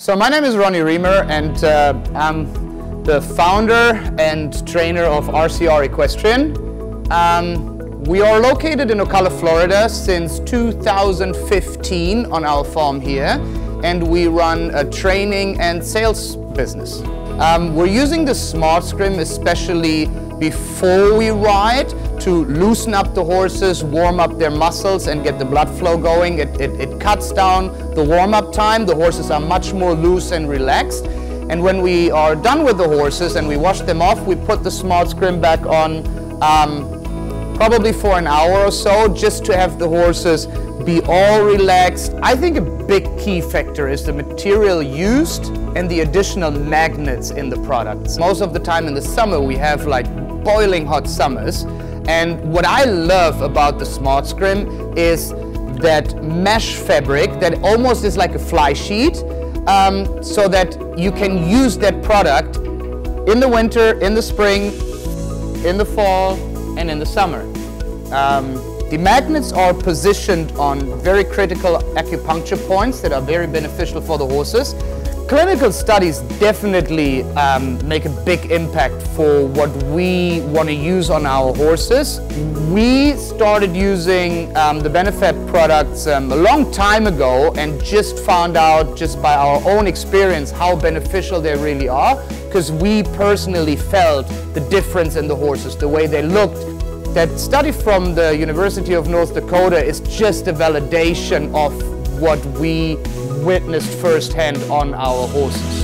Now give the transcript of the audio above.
So my name is Ronny Riemer, and I'm the founder and trainer of RCR Equestrian. We are located in Ocala, Florida since 2015 on our farm here, and we run a training and sales business. We're using the SmartScrim especially before we ride to loosen up the horses, warm up their muscles and get the blood flow going. It cuts down the warm-up time. The horses are much more loose and relaxed. And when we are done with the horses and we wash them off, we put the SmartScrim back on probably for an hour or so, just to have the horses be all relaxed. I think a big key factor is the material used and the additional magnets in the products. Most of the time in the summer we have like boiling hot summers, and what I love about the SmartScrim is that mesh fabric that almost is like a fly sheet, so that you can use that product in the winter, in the spring, in the fall and in the summer. The magnets are positioned on very critical acupuncture points that are very beneficial for the horses. Clinical studies definitely make a big impact for what we want to use on our horses. We started using the Benefab products a long time ago and just found out just by our own experience how beneficial they really are, because we personally felt the difference in the horses, the way they looked. That study from the University of North Dakota is just a validation of what we witnessed firsthand on our horses.